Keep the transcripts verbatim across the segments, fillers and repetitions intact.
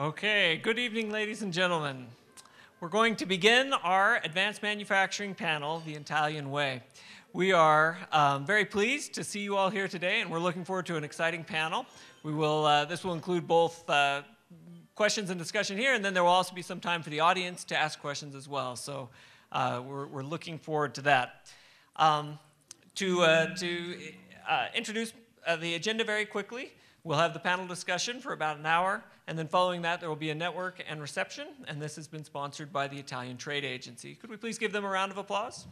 Okay, good evening, ladies and gentlemen. We're going to begin our advanced manufacturing panel, The Italian Way. We are um, very pleased to see you all here today, and we're looking forward to an exciting panel. We will, uh, this will include both uh, questions and discussion here, and then there will also be some time for the audience to ask questions as well. So uh, we're, we're looking forward to that. Um, to uh, to uh, introduce uh, the agenda very quickly, we'll have the panel discussion for about an hour, and then following that, there will be a network and reception, and this has been sponsored by the Italian Trade Agency. Could we please give them a round of applause?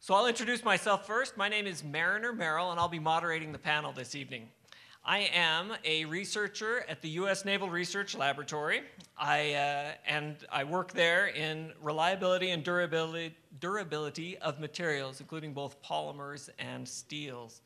So I'll introduce myself first. My name is Mariner Merrill, and I'll be moderating the panel this evening. I am a researcher at the U S Naval Research Laboratory, I, uh, and I work there in reliability and durability, durability of materials, including both polymers and steels.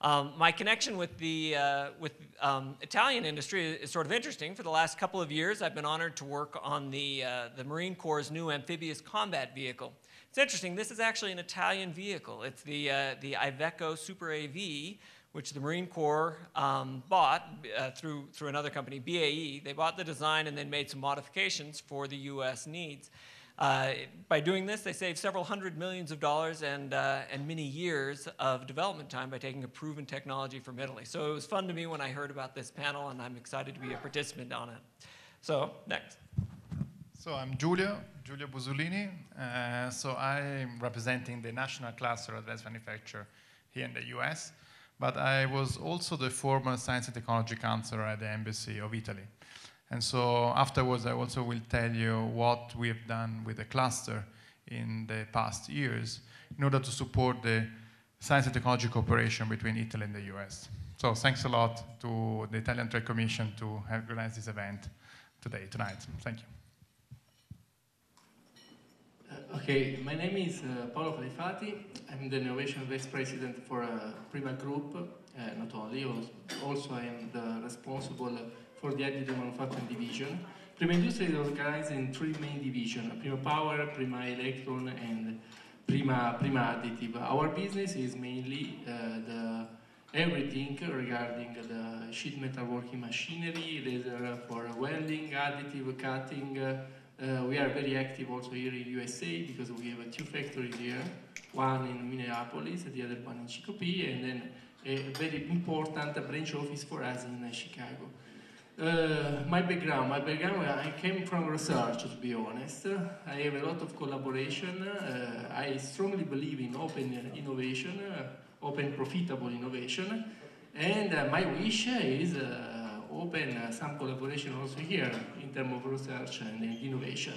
Um, my connection with the uh, with, um, Italian industry is sort of interesting. For the last couple of years, I've been honored to work on the, uh, the Marine Corps' new amphibious combat vehicle. It's interesting, this is actually an Italian vehicle. It's the, uh, the Iveco Super A V, which the Marine Corps um, bought uh, through, through another company, B A E. They bought the design and then made some modifications for the U S needs. Uh, by doing this, they saved several hundred millions of dollars and, uh, and many years of development time by taking a proven technology from Italy. So it was fun to me when I heard about this panel, and I'm excited to be a participant on it. So, next. So I'm Giulio, Giulio Busolini. Uh, so I'm representing the National Cluster of Advanced Manufacture here in the U S. But I was also the former Science and Technology Counselor at the Embassy of Italy. And so afterwards, I also will tell you what we have done with the cluster in the past years in order to support the science and technology cooperation between Italy and the U S. So thanks a lot to the Italian Trade Commission to have organized this event today, tonight. Thank you. Uh, okay, my name is uh, Paolo Calefati. I'm the Innovation Vice President for uh, Prima Group. Uh, not only, also I am the responsible for the additive manufacturing division. Prima Industria is organized in three main divisions: Prima Power, Prima Electron, and Prima Prima Additive. Our business is mainly uh, the everything regarding the sheet metal working machinery, laser for welding, additive, cutting. Uh, Uh, we are very active also here in U S A because we have uh, two factories here, one in Minneapolis, the other one in Chicopee, and then a very important branch office for us in uh, Chicago. Uh, my background, my background, I came from research, to be honest. I have a lot of collaboration. Uh, I strongly believe in open innovation, uh, open profitable innovation, and uh, my wish is uh, open uh, some collaboration also here in terms of research and innovation.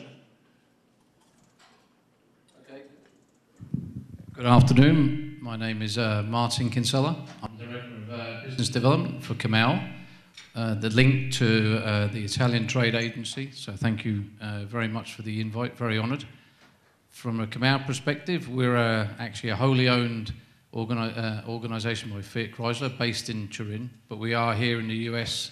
Okay. Good afternoon. My name is uh, Martin Kinsella. I'm the Director of uh, Business Development for Comau, uh, the link to uh, the Italian Trade Agency. So thank you uh, very much for the invite, very honoured. From a Comau perspective, we're uh, actually a wholly owned organi uh, organisation by Fiat Chrysler based in Turin, but we are here in the U S.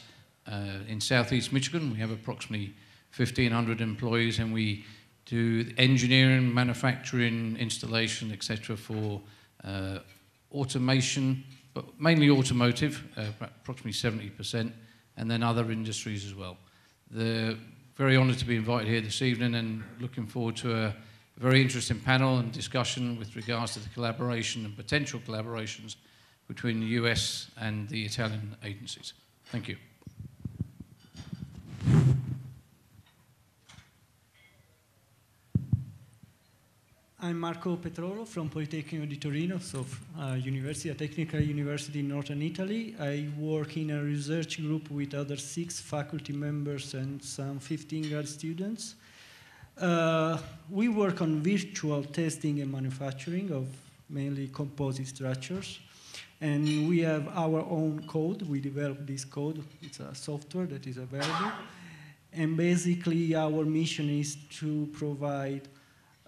Uh, in southeast Michigan. We have approximately fifteen hundred employees, and we do engineering, manufacturing, installation, et cetera for uh, automation, but mainly automotive, uh, approximately seventy percent, and then other industries as well. The, very honoured to be invited here this evening, and looking forward to a very interesting panel and discussion with regards to the collaboration and potential collaborations between the U S and the Italian agencies. Thank you. I'm Marco Petrolo from Politecnico di Torino, so uh, university, a technical university in northern Italy. I work in a research group with other six faculty members and some fifteen grad students. Uh, we work on virtual testing and manufacturing of mainly composite structures. And we have our own code. We developed this code. It's a software that is available. And basically, our mission is to provide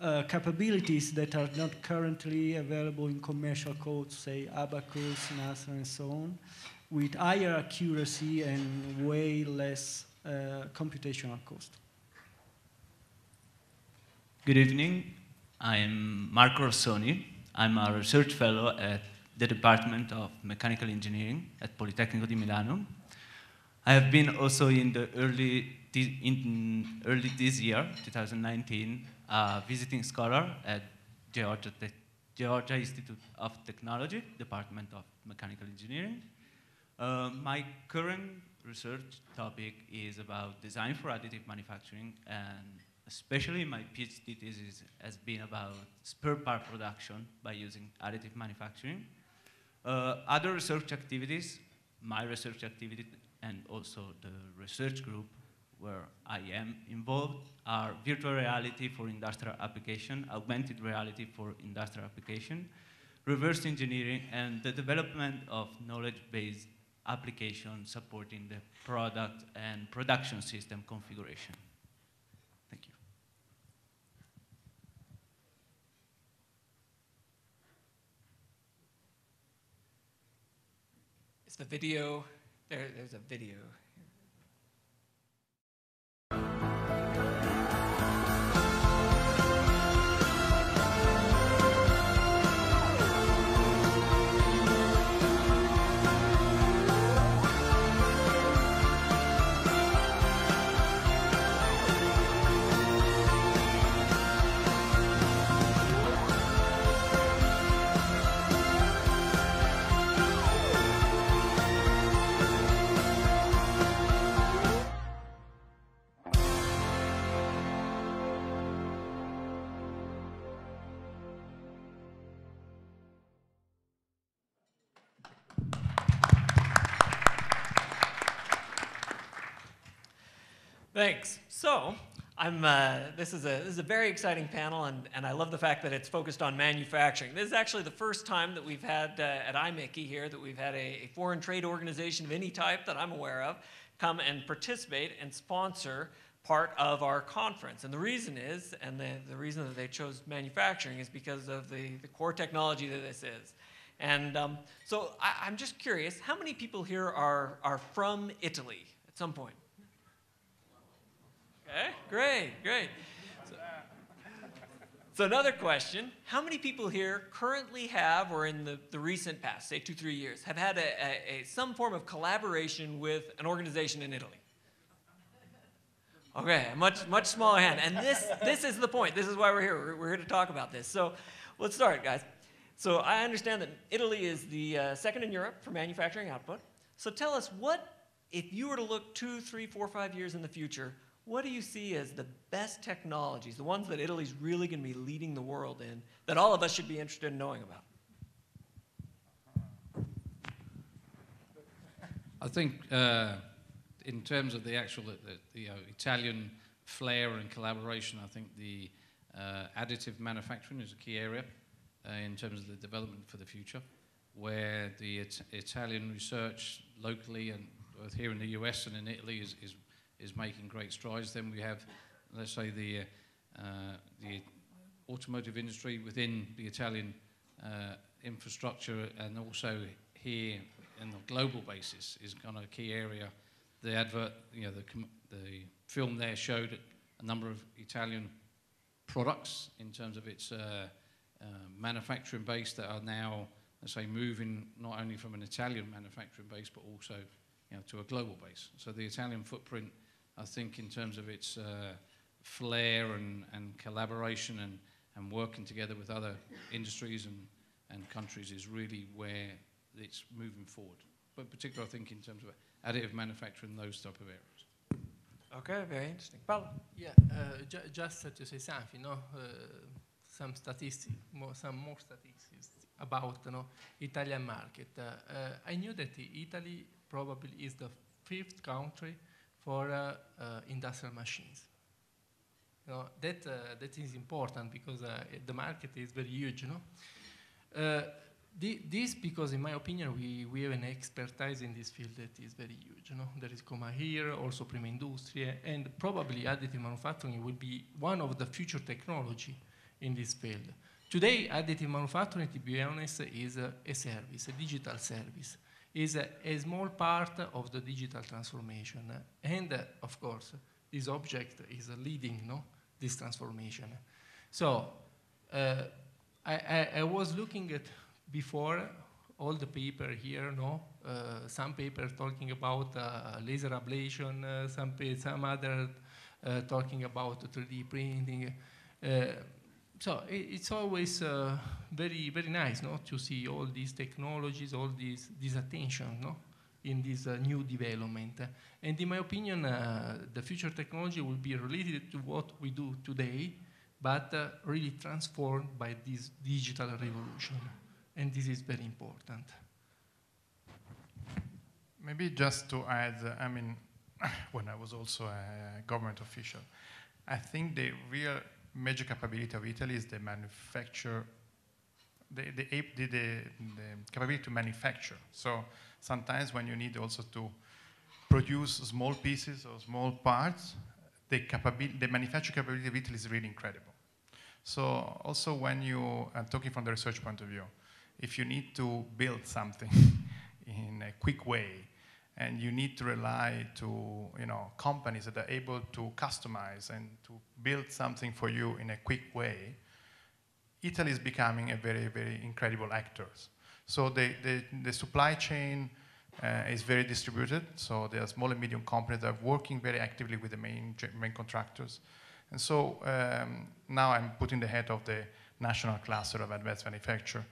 Uh, capabilities that are not currently available in commercial codes, say Abacus, NASA, and so on, with higher accuracy and way less uh, computational cost. Good evening. I'm Marco Rossoni. I'm a research fellow at the Department of Mechanical Engineering at Politecnico di Milano. I have been also in the early, in early this year, twenty nineteen, a visiting scholar at Georgia, Georgia Institute of Technology, Department of Mechanical Engineering. Uh, my current research topic is about design for additive manufacturing, and especially my PhD thesis has been about spare part production by using additive manufacturing. Uh, other research activities, my research activity and also the research group where I am involved, are virtual reality for industrial application, augmented reality for industrial application, reverse engineering, and the development of knowledge-based application supporting the product and production system configuration. Thank you. Is the video, there, there's a video. Thanks. So, I'm, uh, this, is a, this is a very exciting panel, and, and I love the fact that it's focused on manufacturing. This is actually the first time that we've had uh, at I M E C E here that we've had a, a foreign trade organization of any type that I'm aware of come and participate and sponsor part of our conference. And the reason is, and the, the reason that they chose manufacturing is because of the, the core technology that this is. And um, so I, I'm just curious, how many people here are, are from Italy at some point? Okay, great, great. So, so another question, how many people here currently have, or in the, the recent past, say two, three years, have had a, a, a, some form of collaboration with an organization in Italy? Okay, a much, much smaller hand. And this, this is the point. This is why we're here. We're, we're here to talk about this. So let's start, guys. So I understand that Italy is the uh, second in Europe for manufacturing output. So tell us what, if you were to look two, three, four, five years in the future, what do you see as the best technologies, the ones that Italy's really going to be leading the world in, that all of us should be interested in knowing about? I think uh, in terms of the actual the, the, you know, Italian flair and collaboration, I think the uh, additive manufacturing is a key area uh, in terms of the development for the future, where the it Italian research locally and both here in the U S and in Italy is, is is making great strides. Then we have, let's say, the, uh, the automotive industry within the Italian uh, infrastructure, and also here on a global basis is kind of a key area. The advert, you know, the, com the film there showed a number of Italian products in terms of its uh, uh, manufacturing base that are now, let's say, moving not only from an Italian manufacturing base, but also, you know, to a global base. So the Italian footprint, I think, in terms of its uh, flair and, and collaboration and, and working together with other industries and, and countries is really where it's moving forward. But particularly, I think, in terms of additive manufacturing, those type of areas. Okay, very interesting. Paolo? Yeah, uh, ju just uh, to say something, you know, uh, some statistics, more, some more statistics about, you know, Italian market. Uh, uh, I knew that Italy probably is the fifth country for uh, uh, industrial machines. You know, that, uh, that is important because uh, the market is very huge, you know. Uh, th this because, in my opinion, we, we have an expertise in this field that is very huge, you know. There is Comau here, also Prima Industria, and probably additive manufacturing will be one of the future technology in this field. Today, additive manufacturing, to be honest, is uh, a service, a digital service. Is a, a small part of the digital transformation. And, uh, of course, this object is leading, no, this transformation. So, uh, I, I, I was looking at before all the paper here, no? Uh, some paper talking about uh, laser ablation, uh, some, some other uh, talking about three D printing. Uh, so it, it's always uh, very, very nice, no? To see all these technologies, all these, this attention, no? In this uh, new development. And in my opinion, uh, the future technology will be related to what we do today, but uh, really transformed by this digital revolution. And this is very important. Maybe just to add, I mean, when I was also a government official, I think the real major capability of Italy is the manufacture, the, the, the, the, the capability to manufacture. So sometimes when you need also to produce small pieces or small parts, the, the manufacturing capability of Italy is really incredible. So also when you, I'm talking from the research point of view, if you need to build something in a quick way, and you need to rely to you know companies that are able to customize and to build something for you in a quick way, Italy is becoming a very, very incredible actor. So the, the, the supply chain uh, is very distributed, so there are small and medium companies that are working very actively with the main, main contractors. And so um, now I'm putting the head of the National Cluster of Advanced Manufacture.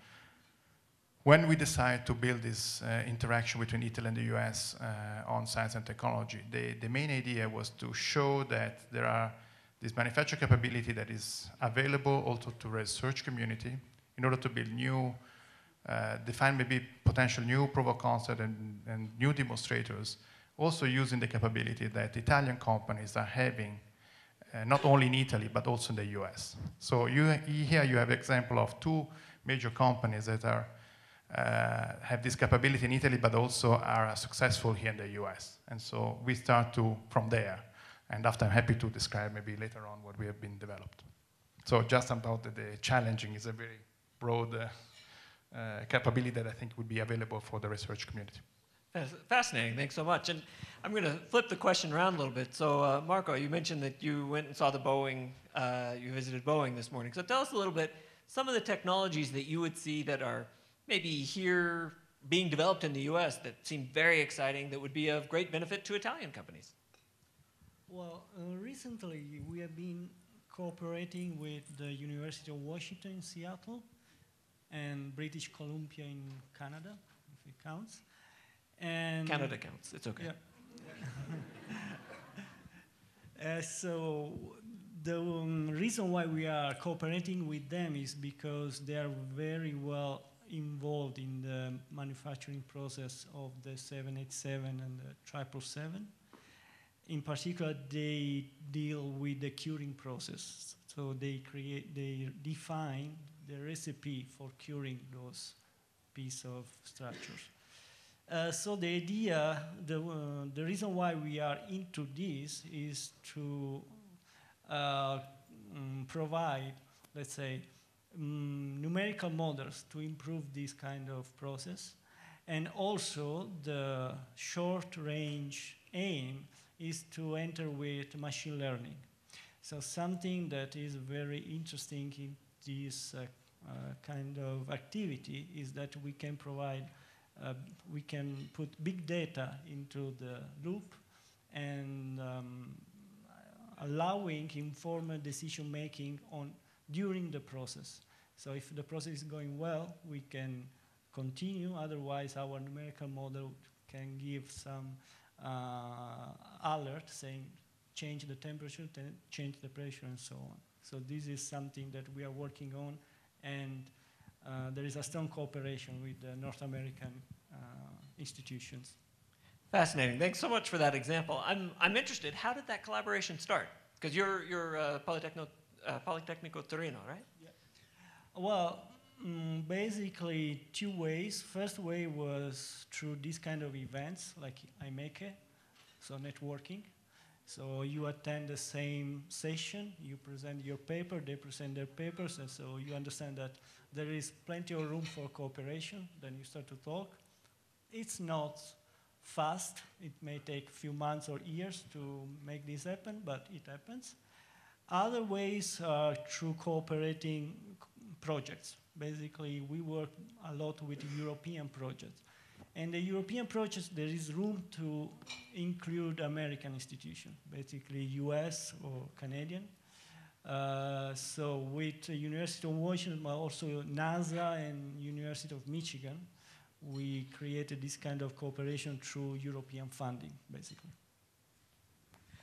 When we decide to build this uh, interaction between Italy and the U S uh, on science and technology, the, the main idea was to show that there are this manufacturing capability that is available also to research community in order to build new, uh, define maybe potential new proof of concept and, and new demonstrators, also using the capability that Italian companies are having, uh, not only in Italy, but also in the U S. So you, here you have an example of two major companies that are Uh, have this capability in Italy, but also are successful here in the U S. And so we start to from there. And after, I'm happy to describe maybe later on what we have been developed. So just about the, the challenging is a very broad uh, uh, capability that I think would be available for the research community. That's fascinating. Thanks so much. And I'm going to flip the question around a little bit. So uh, Marco, you mentioned that you went and saw the Boeing, uh, you visited Boeing this morning. So tell us a little bit, some of the technologies that you would see that are maybe here being developed in the U S that seemed very exciting, that would be of great benefit to Italian companies? Well, uh, recently we have been cooperating with the University of Washington in Seattle and British Columbia in Canada, if it counts. And Canada counts, it's okay. Yeah. uh, so the um, reason why we are cooperating with them is because they are very well involved in the manufacturing process of the seven eighty-seven and the triple seven. In particular, they deal with the curing process. So they create, they define the recipe for curing those piece of structures. Uh, so the idea, the, uh, the reason why we are into this is to uh, um, provide, let's say, Mm, numerical models to improve this kind of process. And also the short range aim is to enter with machine learning. So something that is very interesting in this uh, uh, kind of activity is that we can provide, uh, we can put big data into the loop and um, allowing informed decision making on during the process. So if the process is going well, we can continue. Otherwise, our numerical model can give some uh, alert saying, change the temperature, change the pressure, and so on. So this is something that we are working on. And uh, there is a strong cooperation with the North American uh, institutions. Fascinating. Thanks so much for that example. I'm, I'm interested, how did that collaboration start? Because you're, you're uh, Politecnico Uh, Politecnico Torino, right? Yeah. Well, mm, basically two ways. First way was through this kind of events, like I MECE, so networking. So you attend the same session, you present your paper, they present their papers, and so you understand that there is plenty of room for cooperation. Then you start to talk. It's not fast. It may take a few months or years to make this happen, but it happens. Other ways are through cooperating, projects. Basically, we work a lot with European projects. And the European projects, there is room to include American institutions, basically U S or Canadian. Uh, so with the University of Washington, but also NASA and University of Michigan, we created this kind of cooperation through European funding, basically.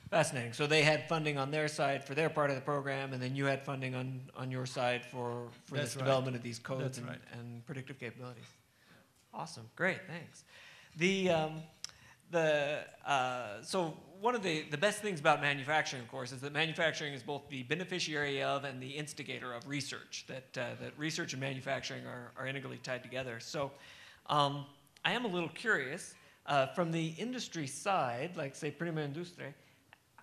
Fascinating. So they had funding on their side for their part of the program, and then you had funding on, on your side for, for this development of these codes and, and predictive capabilities. Awesome. Great. Thanks. The, um, the, uh, so one of the, the best things about manufacturing, of course, is that manufacturing is both the beneficiary of and the instigator of research, that, uh, that research and manufacturing are, are integrally tied together. So um, I am a little curious, uh, from the industry side, like, say, Prima Industria,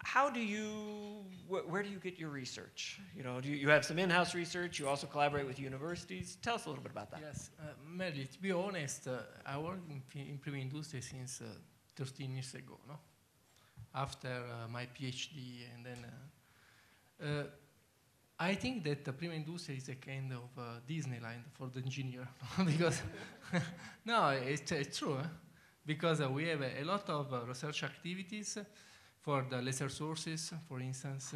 how do you, wh where do you get your research? You know, do you, you have some in-house research, you also collaborate with universities. Tell us a little bit about that. Yes, uh, Mary, to be honest, uh, I worked in, in Prima Industria since uh, thirteen years ago, no? After uh, my PhD, and then, uh, uh, I think that the Prima Industria is a kind of uh, Disneyland for the engineer, because, no, it's, it's true, eh? Because uh, we have a, a lot of uh, research activities, uh, for the laser sources, for instance,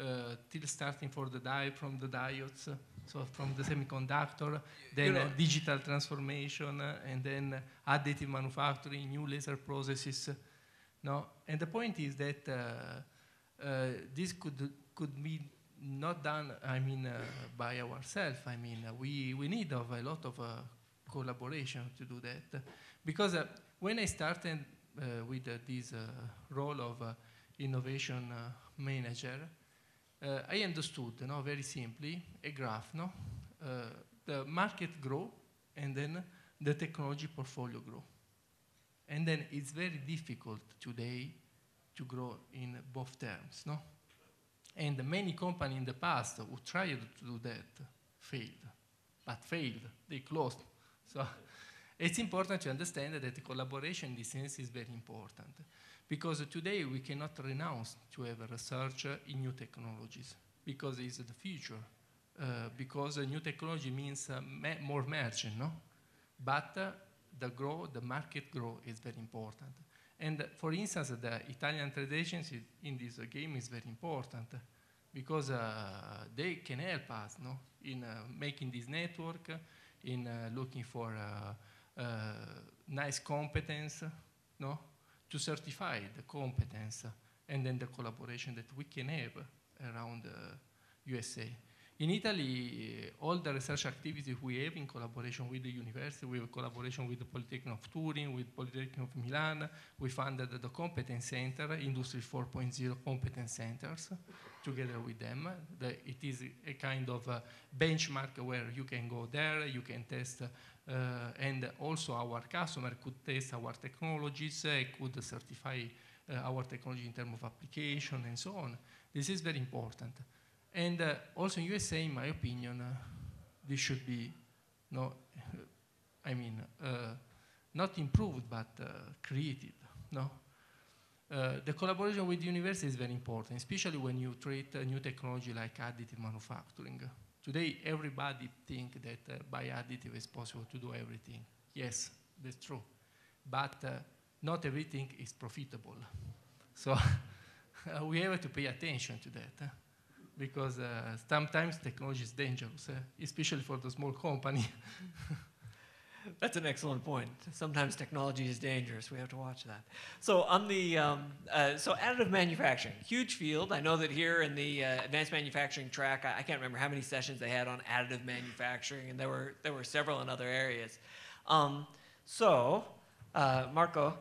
uh, till starting for the diode, from the diodes, uh, so from the semiconductor, then you know. uh, digital transformation, uh, and then uh, additive manufacturing, new laser processes. Uh, no, and the point is that uh, uh, this could could be not done. I mean, uh, by ourselves. I mean, uh, we we need of a lot of uh, collaboration to do that, because uh, when I started. Uh, with uh, this uh, role of uh, innovation uh, manager, uh, I understood, you know, very simply, a graph, no? Uh, the market grow, and then the technology portfolio grow. And then it's very difficult today to grow in both terms, no? And many companies in the past who tried to do that failed, but failed, they closed. So. It's important to understand that the collaboration in this sense is very important, because today we cannot renounce to have research in new technologies, because it's the future, uh, because new technology means uh, more margin, no? But uh, the growth, the market growth is very important. And uh, for instance, the Italian Trade Agency in this uh, game is very important, because uh, they can help us, no? In uh, making this network, in uh, looking for uh, Uh, nice competence, no? To certify the competence, and then the collaboration that we can have around uh, U S A. In Italy, uh, all the research activities we have in collaboration with the university, we have collaboration with the Politecnico of Turin, with Politecnico of Milan. We funded the competence center, Industry four point zero competence centers, together with them. The, it is a kind of a benchmark where you can go there, you can test, uh, and also our customer could test our technologies, uh, could certify uh, our technology in terms of application and so on. This is very important. And uh, also in U S A, in my opinion, uh, this should be, no, I mean, uh, not improved, but uh, created, no? Uh, the collaboration with the university is very important, especially when you treat uh, new technology like additive manufacturing. Today, everybody thinks that uh, by additive it's possible to do everything. Yes, that's true. But uh, not everything is profitable. So uh, we have to pay attention to that. Huh? Because uh, sometimes technology is dangerous, uh, especially for the small company. That's an excellent point. Sometimes technology is dangerous. We have to watch that. So on the um, uh, so additive manufacturing, huge field. I know that here in the uh, advanced manufacturing track, I, I can't remember how many sessions they had on additive manufacturing, and there were there were several in other areas. Um, so uh, Marco,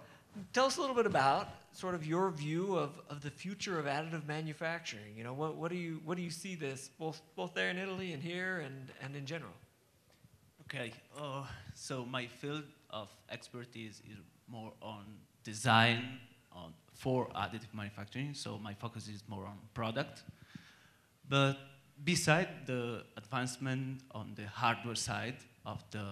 tell us a little bit about sort of your view of, of the future of additive manufacturing. You know, what, what do you what do you see this both both there in Italy and here and and in general? Okay, uh, so my field of expertise is more on design on for additive manufacturing. So my focus is more on product, but beside the advancement on the hardware side of the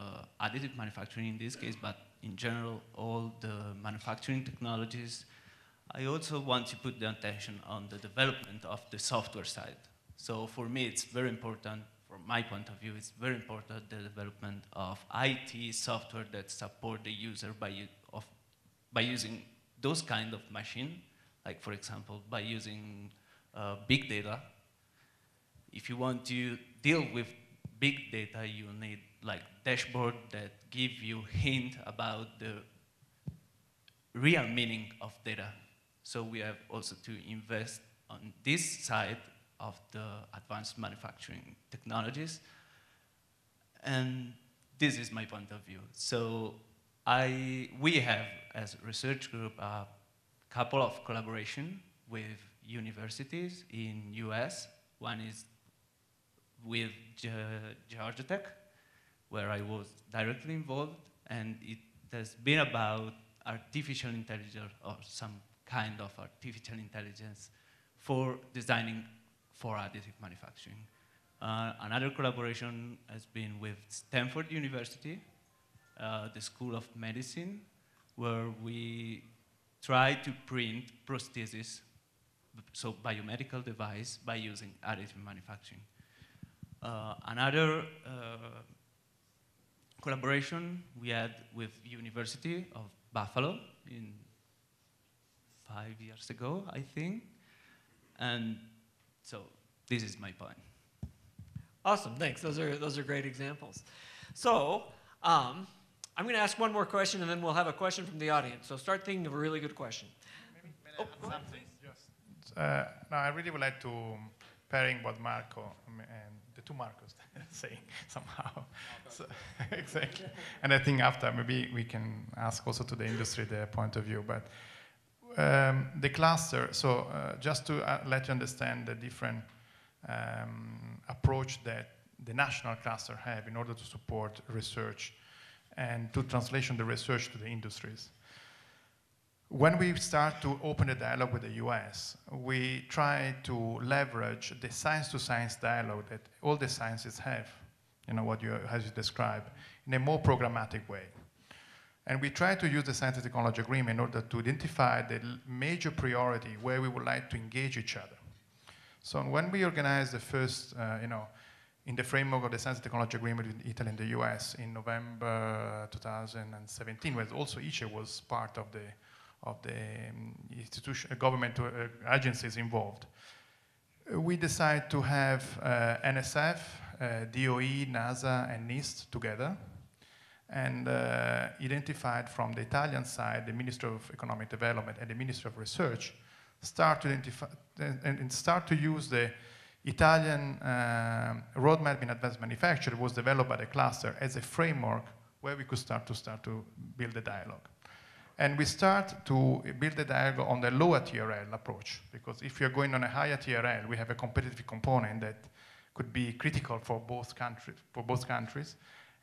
additive manufacturing in this case, but in general all the manufacturing technologies. I also want to put the attention on the development of the software side. So for me, it's very important from my point of view, it's very important, the development of I T software that support the user by, of, by using those kind of machine, like for example, by using uh, big data. If you want to deal with big data, you need like dashboard that give you hint about the real meaning of data. So we have also to invest on this side of the advanced manufacturing technologies. And this is my point of view. So I, we have, as a research group, a couple of collaboration with universities in U S. One is with Georgia Tech, where I was directly involved, and it has been about artificial intelligence or some kind of artificial intelligence for designing for additive manufacturing. Uh, another collaboration has been with Stanford University, uh, the School of Medicine, where we try to print prostheses, so biomedical device, by using additive manufacturing. Uh, another uh, collaboration we had with University of Buffalo in five years ago, I think. And so this is my point. Awesome, thanks. Those are, those are great examples. So um, I'm going to ask one more question, and then we'll have a question from the audience. So start thinking of a really good question. Maybe, may oh, I add something? Just, uh, no, I really would like to pairing what Marco and the two Marcos saying somehow. So, exactly. And I think after, maybe we can ask also to the industry their point of view. But um, the cluster, so uh, just to uh, let you understand the different um, approach that the national cluster have in order to support research and to translation the research to the industries. When we start to open a dialogue with the U S, we try to leverage the science-to-science dialogue that all the sciences have, you know, what you, as you described, in a more programmatic way. And we try to use the science and technology agreement in order to identify the major priority where we would like to engage each other. So when we organize the first, uh, you know, in the framework of the science and technology agreement with Italy and the U S in November two thousand seventeen, where also I C E was part of the of the um, institution, uh, government uh, agencies involved. Uh, we decided to have uh, N S F, uh, D O E, NASA, and NIST together, and uh, identified from the Italian side, the Ministry of Economic Development and the Ministry of Research, start to identify and, and start to use the Italian uh, roadmap in advanced manufacturing was developed by the cluster as a framework where we could start to start to build a dialogue. And we start to build the dialogue on the lower T R L approach, because if you're going on a higher T R L, we have a competitive component that could be critical for both countries. For both countries.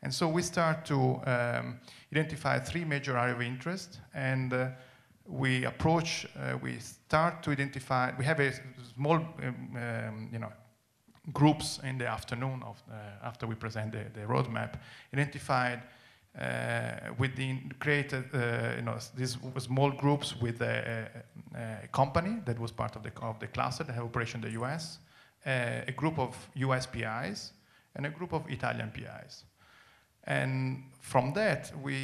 And so we start to um, identify three major areas of interest, and uh, we approach, uh, we start to identify, we have a small, um, um, you know, groups in the afternoon of, uh, after we present the, the roadmap, identified Uh, within created uh, you know, these small groups with a, a, a company that was part of the of the cluster that had operation in the U S, uh, a group of U S P Is, and a group of Italian P Is, and from that we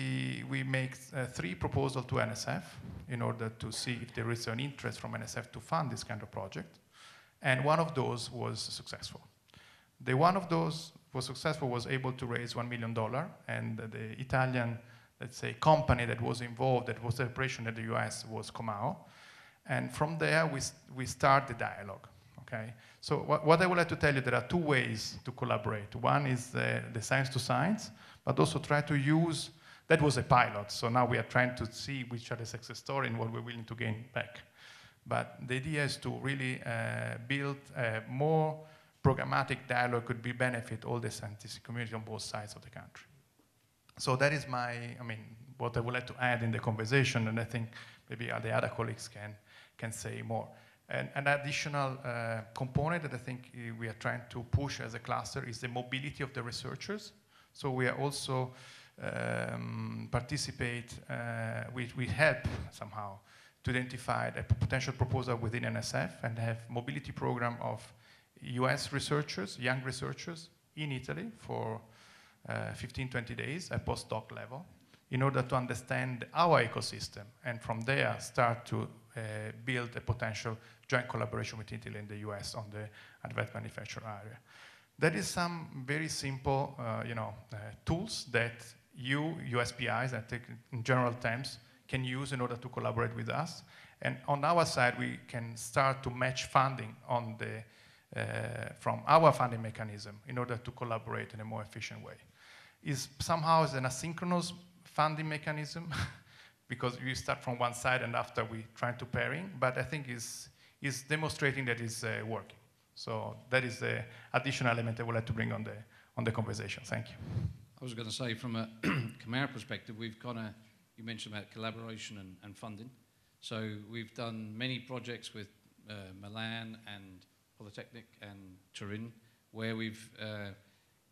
we make uh, three proposals to N S F in order to see if there is an interest from N S F to fund this kind of project, and one of those was successful. The one of those was successful, was able to raise one million dollars, and uh, the Italian, let's say, company that was involved, that was the operation in the U S, was Comau. And from there, we, we start the dialogue, okay? So wh what I would like to tell you, there are two ways to collaborate. One is uh, the science to science, but also try to use, that was a pilot, so now we are trying to see which are the success story and what we're willing to gain back. But the idea is to really uh, build uh, more programmatic dialogue could be benefit all the scientific community on both sides of the country. So that is my, I mean, what I would like to add in the conversation, and I think maybe the other colleagues can, can say more. And an additional uh, component that I think we are trying to push as a cluster is the mobility of the researchers. So we are also um, participate, uh, we, we help somehow to identify a potential proposal within N S F and have mobility program of U S researchers, young researchers, in Italy for uh, fifteen, twenty days at postdoc level in order to understand our ecosystem, and from there start to uh, build a potential joint collaboration with Italy and the U S on the advanced manufacturing area. That is some very simple uh, you know, uh, tools that you, U S P Is, I think in general terms, can use in order to collaborate with us. And on our side, we can start to match funding on the, uh, from our funding mechanism in order to collaborate in a more efficient way. It's somehow it's an asynchronous funding mechanism because we start from one side and after we try to pairing, but I think it's, it's demonstrating that it's uh, working. So that is the additional element I would like to bring on the, on the conversation. Thank you. I was going to say, from a Comau perspective, we've got a, you mentioned about collaboration and, and funding. So we've done many projects with uh, Milan and Politecnico and Turin, where we've, uh,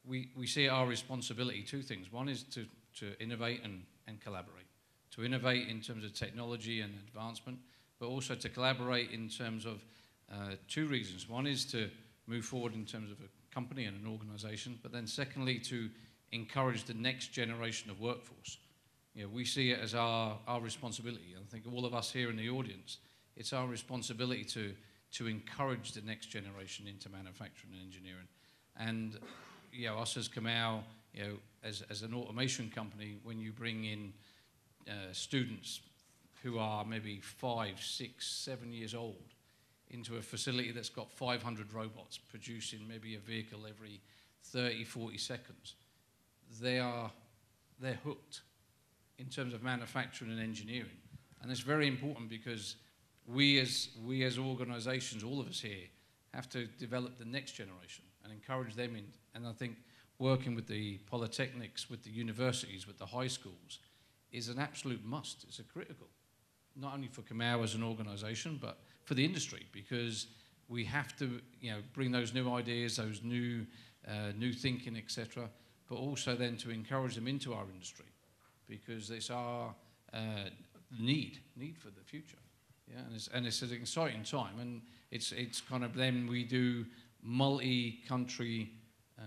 we, we see our responsibility, two things. One is to, to innovate and, and collaborate, to innovate in terms of technology and advancement, but also to collaborate in terms of uh, two reasons. One is to move forward in terms of a company and an organization, but then secondly, to encourage the next generation of workforce. You know, we see it as our, our responsibility. I think all of us here in the audience, it's our responsibility to, to encourage the next generation into manufacturing and engineering. And you know, us as Comau, you know, as, as an automation company, when you bring in uh, students who are maybe five, six, seven years old into a facility that's got five hundred robots producing maybe a vehicle every thirty, forty seconds, they are, they're hooked in terms of manufacturing and engineering. And it's very important because we as, we as organizations, all of us here, have to develop the next generation and encourage them in. And I think working with the polytechnics, with the universities, with the high schools is an absolute must. It's a critical, not only for Comau as an organization, but for the industry, because we have to you know, bring those new ideas, those new, uh, new thinking, et cetera, but also then to encourage them into our industry, because it's our uh, need, need for the future. Yeah, and it's, and it's an exciting time, and it's, it's kind of then we do multi-country, uh,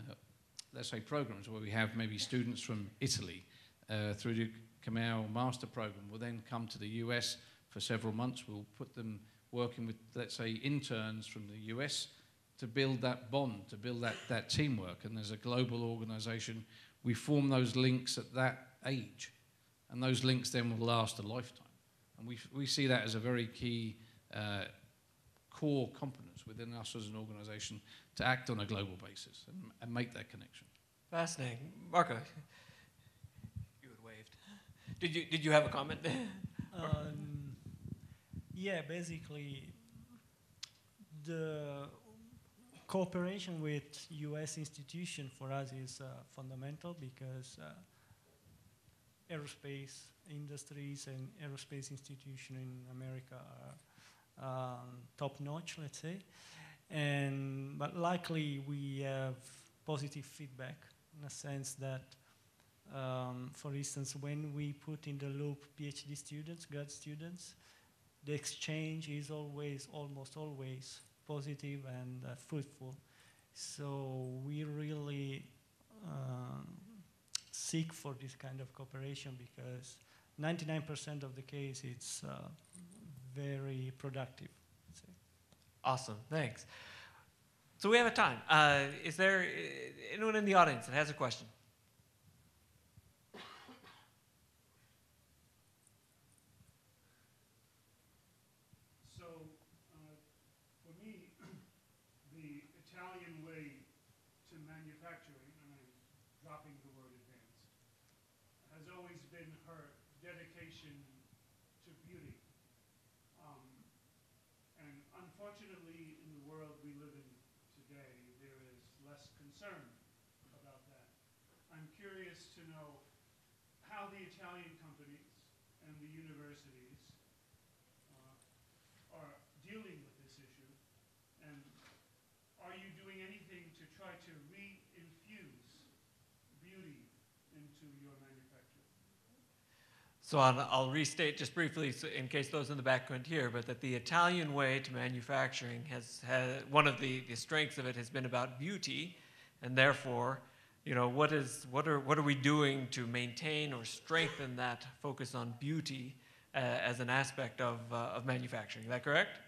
let's say, programs where we have maybe students from Italy uh, through the Comau master program will then come to the U S for several months. We'll put them working with, let's say, interns from the U S to build that bond, to build that, that teamwork. And as a global organization, we form those links at that age, and those links then will last a lifetime. And we, we see that as a very key uh, core competence within us as an organization to act on a global basis and, and make that connection. Fascinating. Marco, you had waved. Did you, did you have a comment? um, yeah, basically, the cooperation with U S institutions for us is uh, fundamental, because uh, aerospace industries and aerospace institutions in America are um, top-notch, let's say. And, but luckily, we have positive feedback in a sense that, um, for instance, when we put in the loop PhD students, grad students, the exchange is always, almost always, positive and uh, fruitful. So we really um, seek for this kind of cooperation, because ninety-nine percent of the case it's uh, very productive. Awesome, thanks. So we have a time. Uh, is there anyone in the audience that has a question? Unfortunately, in the world we live in today, there is less concern about that. I'm curious to know how the Italian companies and the universities uh, are dealing with this issue, and are you doing anything to try to re-infuse beauty into your manufacturing? So I'll, I'll restate just briefly, so in case those in the back couldn't hear, but that the Italian way to manufacturing has, has one of the, the strengths of it has been about beauty and therefore, you know, what is what are what are we doing to maintain or strengthen that focus on beauty uh, as an aspect of uh, of manufacturing? Is that correct?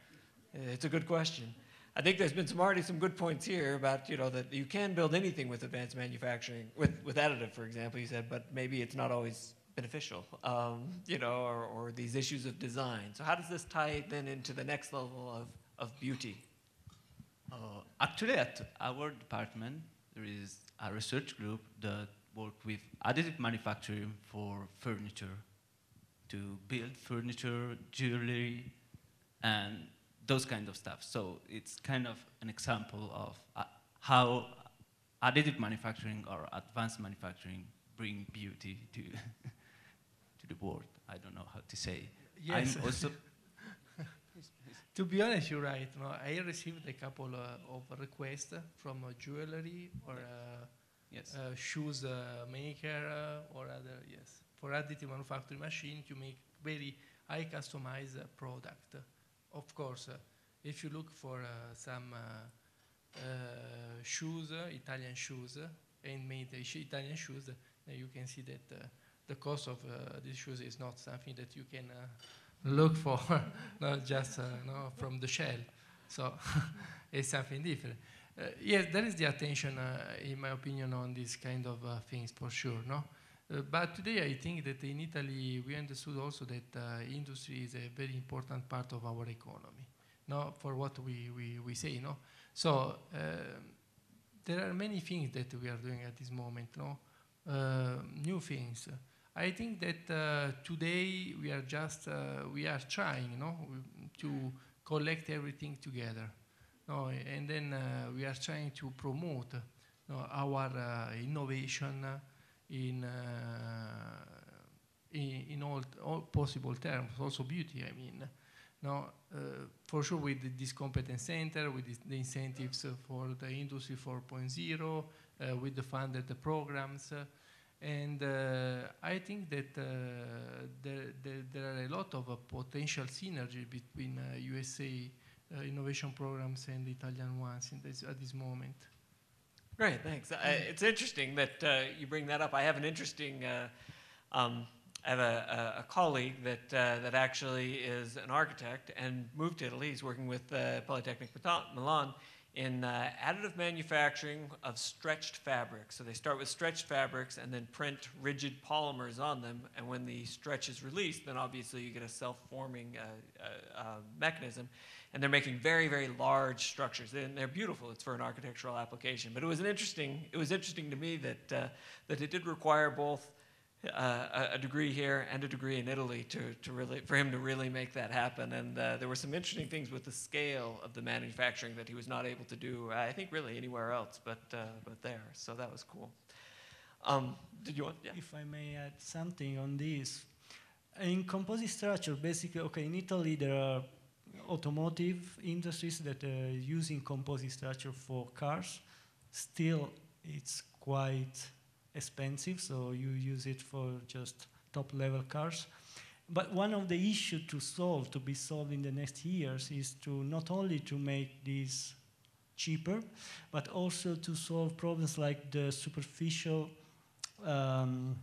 It's a good question. I think there's been some already some good points here about, you know, that you can build anything with advanced manufacturing, with, with additive, for example, you said, but maybe it's not always beneficial, um, you know, or, or these issues of design. So how does this tie then into the next level of, of beauty? Uh, actually, at our department, there is a research group that works with additive manufacturing for furniture, to build furniture, jewelry, and those kind of stuff. So it's kind of an example of uh, how additive manufacturing or advanced manufacturing bring beauty to to the world. I don't know how to say. Yes. I'm also to be honest, you're right. No, I received a couple uh, of requests from uh, jewelry or uh, yes. uh, shoes uh, maker uh, or other, yes, for additive manufacturing machine to make very high customized uh, product. Of course, uh, if you look for uh, some uh, uh, shoes, uh, Italian shoes, uh, handmade Italian shoes, uh, you can see that uh, the cost of uh, these shoes is not something that you can uh, look for, not just uh, no, from the shell. So it's something different. Uh, yes, there is the attention, uh, in my opinion, on this kind of uh, things for sure. No, uh, but today I think that in Italy we understood also that uh, industry is a very important part of our economy. No, for what we we we say. No, so um, there are many things that we are doing at this moment. No, uh, new things. I think that uh, today we are just uh, we are trying, you know, to collect everything together, no, and then uh, we are trying to promote, you know, our uh, innovation in, uh, in in all all possible terms, also beauty. I mean, no, uh, for sure with this competence center, with this, the incentives for the industry four point oh, uh, with the funded programs. Uh, And uh, I think that uh, there, there, there are a lot of uh, potential synergy between uh, U S A uh, innovation programs and Italian ones in this, at this moment. Great, thanks. I, it's interesting that uh, you bring that up. I have an interesting, uh, um, I have a, a, a colleague that, uh, that actually is an architect and moved to Italy. He's working with uh, Politecnico Milan in uh, additive manufacturing of stretched fabrics. So they start with stretched fabrics and then print rigid polymers on them, and when the stretch is released, then obviously you get a self-forming uh, uh, uh, mechanism, and they're making very, very large structures, and they're beautiful. It's for an architectural application. But it was an interesting, it was interesting to me that, uh, that it did require both Uh, a degree here and a degree in Italy to, to really, for him to really make that happen. And uh, there were some interesting things with the scale of the manufacturing that he was not able to do, I think, really anywhere else but, uh, but there. So that was cool. Um, did you want? Yeah. If I may add something on this. In composite structure, basically, okay, in Italy there are automotive industries that are using composite structure for cars. Still, it's quite expensive, so you use it for just top-level cars. But one of the issues to solve, to be solved in the next years, is to not only to make these cheaper, but also to solve problems like the superficial, um,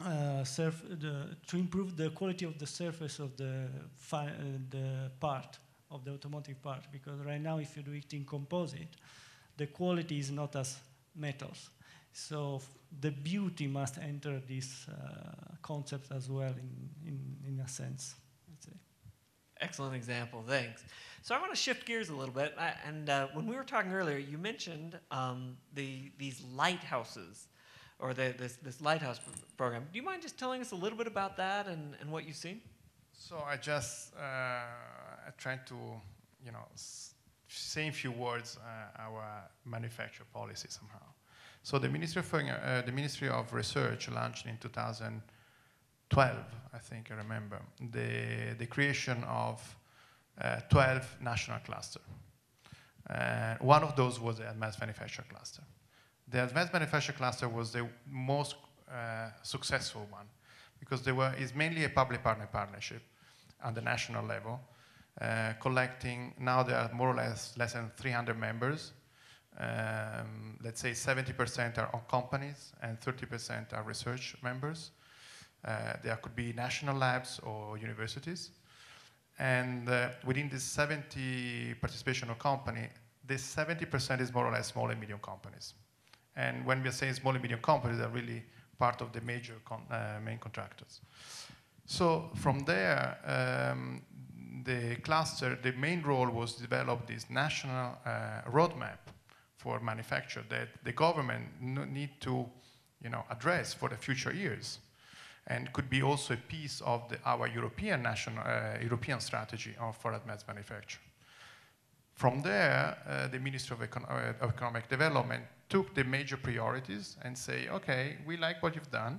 uh, surf the, to improve the quality of the surface of the, fi uh, the part, of the automotive part, because right now if you do it in composite, the quality is not as metals. So the beauty must enter this uh, concept as well, in, in, in a sense, I'd say. Excellent example, thanks. So I want to shift gears a little bit. I, and uh, when we were talking earlier, you mentioned um, the, these lighthouses, or the, this, this lighthouse program. Do you mind just telling us a little bit about that and, and what you've seen? So I just uh, I tried to, you know, s say in few words uh, our manufacturer policy somehow. So the Ministry of, uh, the Ministry of Research launched in two thousand twelve, I think I remember, the, the creation of uh, twelve national clusters. Uh, one of those was the Advanced Manufacturing Cluster. The Advanced Manufacturing Cluster was the most uh, successful one, because there were, it's mainly a public-partner partnership at the national level, uh, collecting, now there are more or less less than three hundred members, Um, let's say seventy percent are companies and thirty percent are research members. Uh, there could be national labs or universities. And uh, within this seventy participation of company, this seventy percent is more or less small and medium companies. And when we say small and medium companies, they're really part of the major con uh, main contractors. So from there, um, the cluster, the main role was to develop this national uh, roadmap for manufacture that the government need to, you know, address for the future years, and could be also a piece of the, our European national uh, European strategy of for advanced manufacture. From there, uh, the Ministry of Econ uh, Economic Development took the major priorities and say, okay, we like what you've done,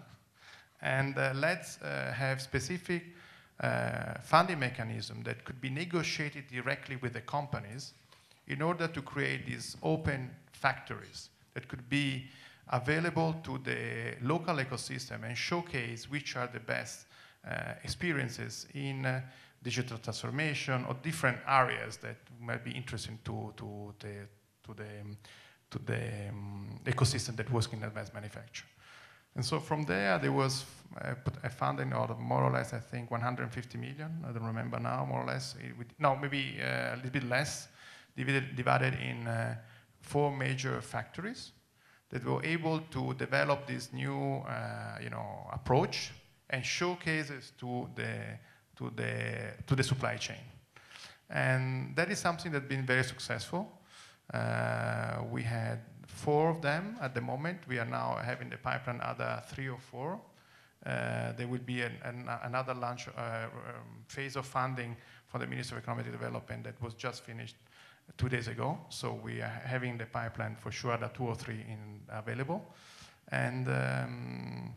and uh, let's uh, have specific uh, funding mechanism that could be negotiated directly with the companies in order to create these open factories that could be available to the local ecosystem and showcase which are the best uh, experiences in uh, digital transformation or different areas that might be interesting to, to the, to the, to the um, ecosystem that works in advanced manufacture. And so from there, there was a funding of more or less, I think, one hundred fifty million. I don't remember now, more or less. It would, no, maybe uh, a little bit less, divided, divided in uh, four major factories that were able to develop this new, uh, you know, approach and showcases to the to the to the supply chain, and that is something that's been very successful. Uh, we had four of them at the moment. We are now having the pipeline other three or four. Uh, there will be an, an, another launch uh, phase of funding for the Ministry of Economic Development that was just finished two days ago, so we are having the pipeline for sure that two or three in available, and um,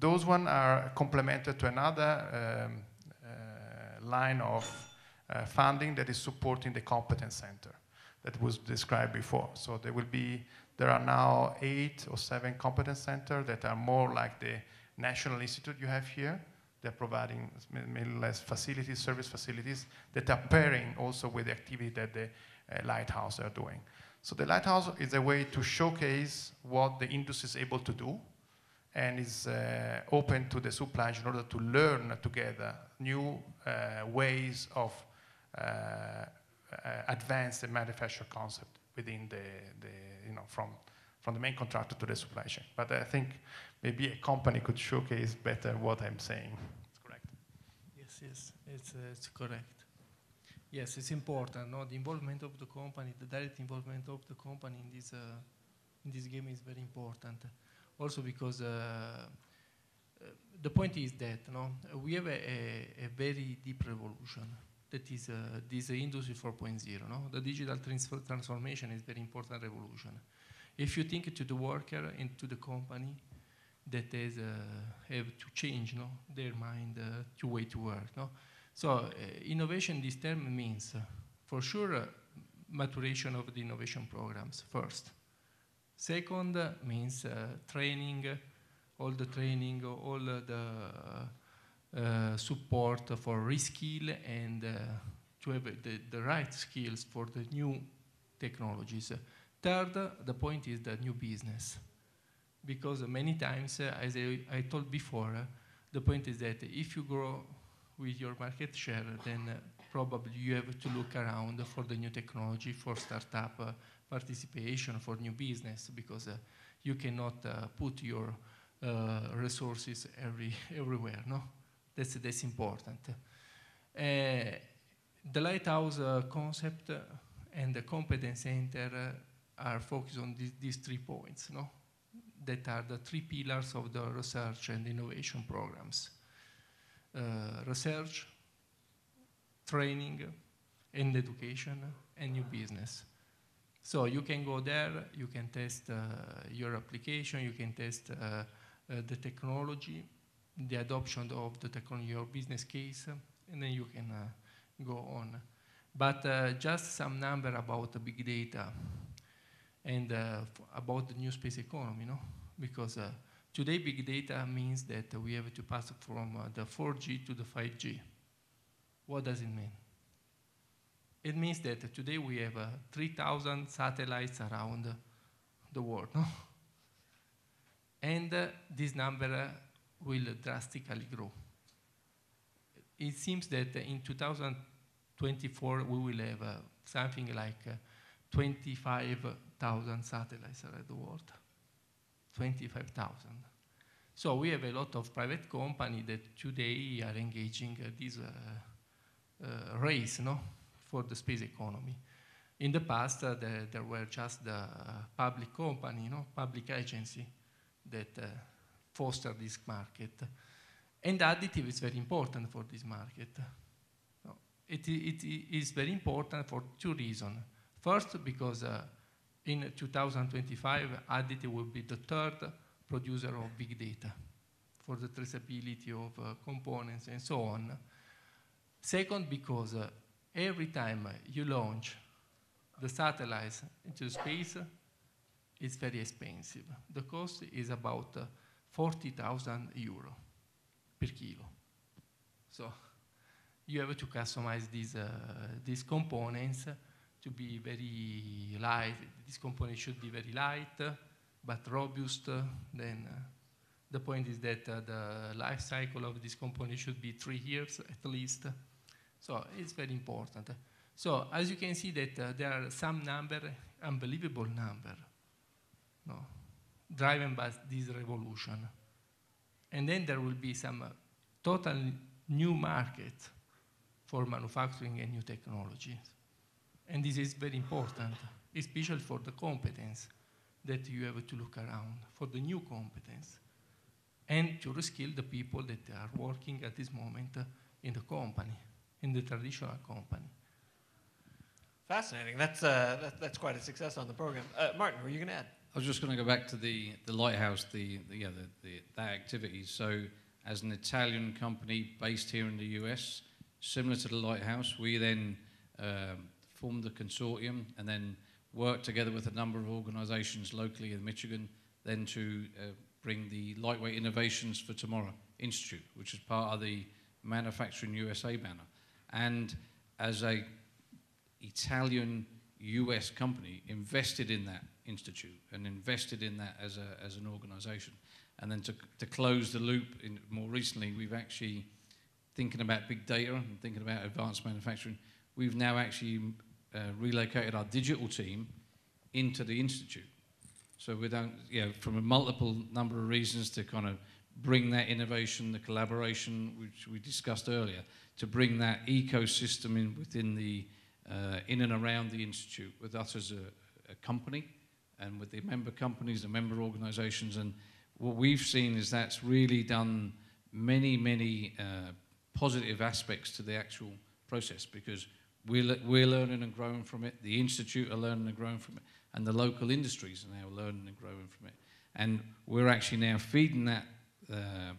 those one are complemented to another um, uh, line of uh, funding that is supporting the competence center that was described before. So there will be, there are now eight or seven competence centers that are more like the National Institute you have here. They're providing less facilities, service facilities that are pairing also with the activity that the uh, Lighthouse are doing. So the Lighthouse is a way to showcase what the industry is able to do and is uh, open to the supply chain in order to learn together new uh, ways of uh, uh, advance the manufacture concept within the, the you know, from, from the main contractor to the supply chain. But I think maybe a company could showcase better what I'm saying. That's correct. Yes, yes, it's, uh, it's correct. Yes, it's important. No, the involvement of the company, the direct involvement of the company in this uh, in this game is very important. Also because uh, uh, the point is that no, we have a, a, a very deep revolution. That is uh, this industry four point oh. No, the digital transfer transformation is very important revolution. If you think to the worker and to the company, that has, uh, have to change no? their mind uh, to way to work. No? So uh, innovation, this term means, uh, for sure, uh, maturation of the innovation programs first. Second uh, means uh, training, uh, all the training, all uh, the uh, uh, support for reskill and uh, to have the, the right skills for the new technologies. Third, uh, the point is the new business. Because uh, many times, uh, as I, I told before, uh, the point is that if you grow with your market share, then uh, probably you have to look around for the new technology, for startup uh, participation, for new business, because uh, you cannot uh, put your uh, resources every, everywhere, no? That's, that's important. Uh, the Lighthouse uh, concept and the competence center uh, are focused on th these three points, no? That are the three pillars of the research and innovation programs. Uh, research, training, and education, and new business. So you can go there, you can test uh, your application, you can test uh, uh, the technology, the adoption of the technology, your business case, and then you can uh, go on. But uh, just some number about the big data and uh, about the new space economy, no? Because uh, today big data means that uh, we have to pass from uh, the four G to the five G. What does it mean? It means that today we have uh, three thousand satellites around the world. No? And uh, this number uh, will drastically grow. It seems that in two thousand twenty-four, we will have uh, something like uh, twenty-five thousand satellites around the world. twenty-five thousand. So we have a lot of private companies that today are engaging uh, this uh, uh, race, no? For the space economy. In the past, uh, the, there were just the uh, public company, no? Public agency that uh, fostered this market. And additive is very important for this market. No. It, it, it is very important for two reasons. First, because uh, in two thousand twenty-five, additive will be the third producer of big data for the traceability of uh, components and so on. Second, because uh, every time you launch the satellites into space, it's very expensive. The cost is about uh, forty thousand euro per kilo. So you have to customize these, uh, these components to be very light. This component should be very light, uh, but robust. Uh, then uh, the point is that uh, the life cycle of this component should be three years at least. So it's very important. So as you can see that uh, there are some number, unbelievable number, no, driven by this revolution. And then there will be some uh, total new market for manufacturing and new technologies. And this is very important, especially for the competence that you have to look around, for the new competence, and to reskill the people that are working at this moment uh, in the company. In the traditional company. Fascinating. That's uh, that, that's quite a success on the program. Uh, Martin, were you going to add? I was just going to go back to the the lighthouse, the, the yeah, the, the that activity. So, as an Italian company based here in the U S, similar to the lighthouse, we then um, formed the consortium and then worked together with a number of organisations locally in Michigan, then to uh, bring the Lightweight Innovations for Tomorrow Institute, which is part of the Manufacturing U S A banner. And as a Italian U S company invested in that institute and invested in that as, a, as an organization. And then to, to close the loop, in, more recently, we've actually, thinking about big data and thinking about advanced manufacturing, we've now actually uh, relocated our digital team into the institute. So we don't, you know, from a multiple number of reasons to kind of bring that innovation, the collaboration, which we discussed earlier, to bring that ecosystem in within the, uh, in and around the Institute with us as a, a company and with the member companies, the member organizations. And what we've seen is that's really done many, many uh, positive aspects to the actual process because we're, le we're learning and growing from it, the Institute are learning and growing from it, and the local industries are now learning and growing from it. And we're actually now feeding that Uh,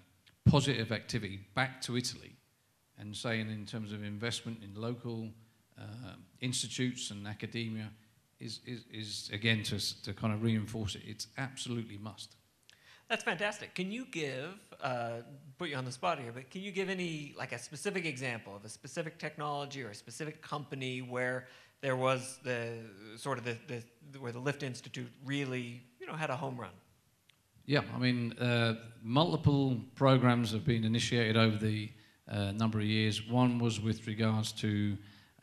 positive activity back to Italy and saying in terms of investment in local uh, institutes and academia is, is, is again, to, to kind of reinforce it, it's absolutely must. That's fantastic. Can you give, uh, put you on the spot here, but can you give any, like a specific example of a specific technology or a specific company where there was the, sort of the, the where the LIFT Institute really, you know, had a home run? Yeah, I mean, uh, multiple programs have been initiated over the uh, number of years. One was with regards to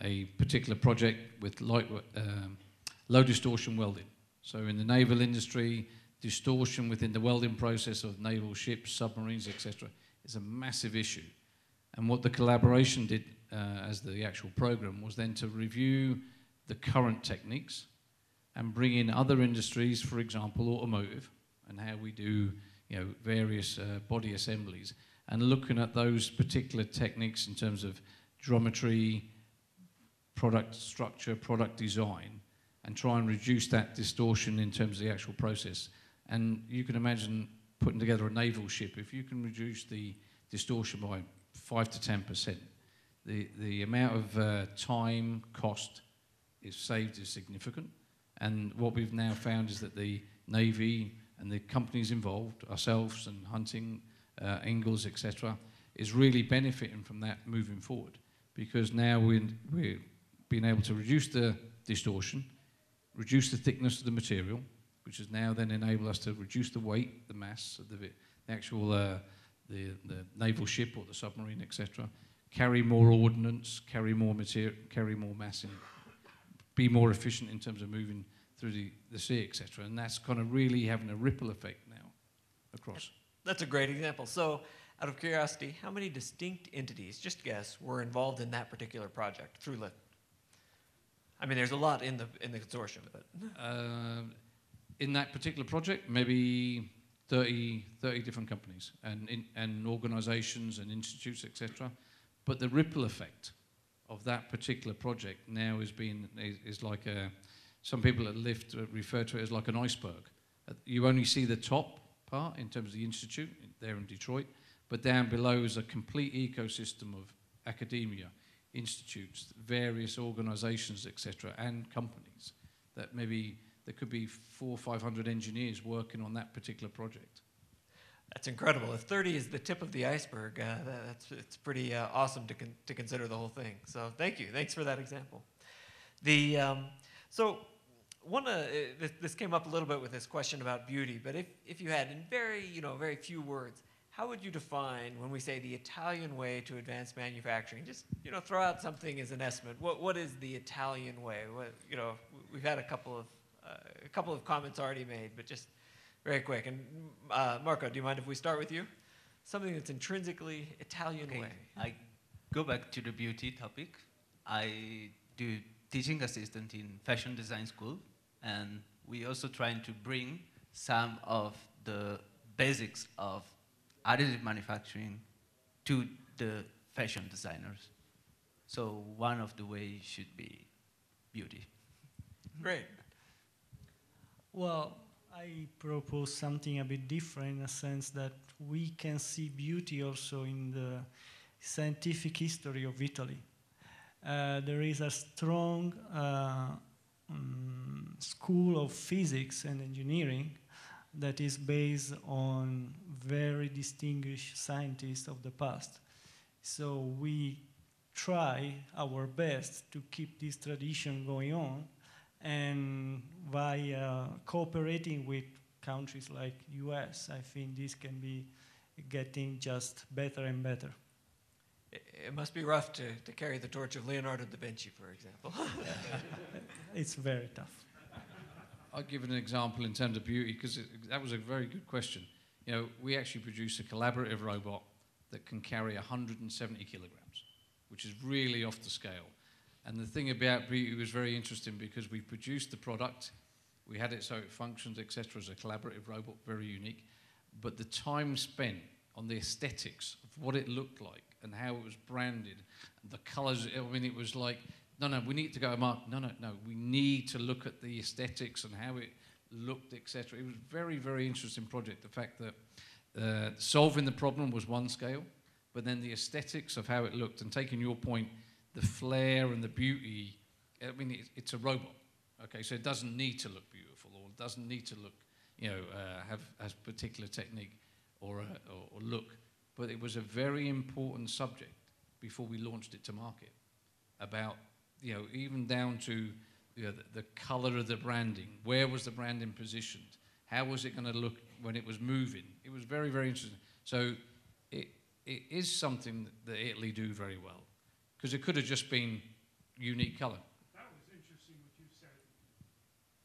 a particular project with light, uh, low distortion welding. So in the naval industry, distortion within the welding process of naval ships, submarines, et cetera is a massive issue. And what the collaboration did uh, as the actual program was then to review the current techniques and bring in other industries, for example, automotive, and how we do, you know, various uh, body assemblies, and looking at those particular techniques in terms of geometry, product structure, product design, and try and reduce that distortion in terms of the actual process. And you can imagine putting together a naval ship, if you can reduce the distortion by five to ten percent, the, the amount of uh, time, cost is saved is significant. And what we've now found is that the Navy and the companies involved, ourselves and Hunting, uh, Ingalls, et cetera, is really benefiting from that moving forward because now we're, we're been able to reduce the distortion, reduce the thickness of the material, which has now then enabled us to reduce the weight, the mass of the, the actual uh, the, the naval ship or the submarine, et cetera. Carry more ordnance, carry more material, carry more mass, and be more efficient in terms of moving through the, the sea, et cetera. And that's kind of really having a ripple effect now across. That's a great example. So, out of curiosity, how many distinct entities, just guess, were involved in that particular project through LIFT? I mean, there's a lot in the in the consortium, but uh, in that particular project, maybe thirty, thirty different companies and in, and organizations and institutes, et cetera. But the ripple effect of that particular project now has been is, is like a. Some people at LIFT refer to it as like an iceberg. You only see the top part in terms of the institute there in Detroit, but down below is a complete ecosystem of academia, institutes, various organizations, et cetera, and companies. That maybe there could be four or five hundred engineers working on that particular project. That's incredible. If thirty is the tip of the iceberg, uh, that, that's it's pretty uh, awesome to con to consider the whole thing. So thank you, thanks for that example. The um, so one uh, th this came up a little bit with this question about beauty. But if if you had in very you know very few words, how would you define when we say the Italian way to advance manufacturing? Just you know throw out something as an estimate. What what is the Italian way? What you know we've had a couple of uh, a couple of comments already made, but just. Very quick. And uh, Marco, do you mind if we start with you? Something that's intrinsically Italian okay. way. I go back to the beauty topic. I do teaching assistant in fashion design school, and we also trying to bring some of the basics of additive manufacturing to the fashion designers. So one of the ways should be beauty. Great. Well, I propose something a bit different in a sense that we can see beauty also in the scientific history of Italy. Uh, there is a strong uh, um, school of physics and engineering that is based on very distinguished scientists of the past. So we try our best to keep this tradition going on, and by uh, cooperating with countries like U S, I think this can be getting just better and better. It, it must be rough to, to carry the torch of Leonardo da Vinci, for example. It's very tough. I'll give an example in terms of beauty, because that was a very good question. You know, we actually produce a collaborative robot that can carry one hundred seventy kilograms, which is really off the scale. And the thing about beauty was very interesting because we produced the product, we had it so it functions, et cetera, as a collaborative robot, very unique. But the time spent on the aesthetics of what it looked like and how it was branded, the colors, I mean, it was like, no, no, we need to go to Mark. No, no, no, we need to look at the aesthetics and how it looked, et cetera. It was a very, very interesting project. The fact that uh, solving the problem was one scale, but then the aesthetics of how it looked, and taking your point, the flair and the beauty, I mean, it, it's a robot, okay? So it doesn't need to look beautiful, or it doesn't need to look, you know, uh, have a particular technique or, a, or, or look. But it was a very important subject before we launched it to market, about, you know, even down to you know, the, the color of the branding, where was the branding positioned, how was it gonna look when it was moving? It was very, very interesting. So it, it is something that Italy do very well. Because it could have just been unique color. That was interesting what you said.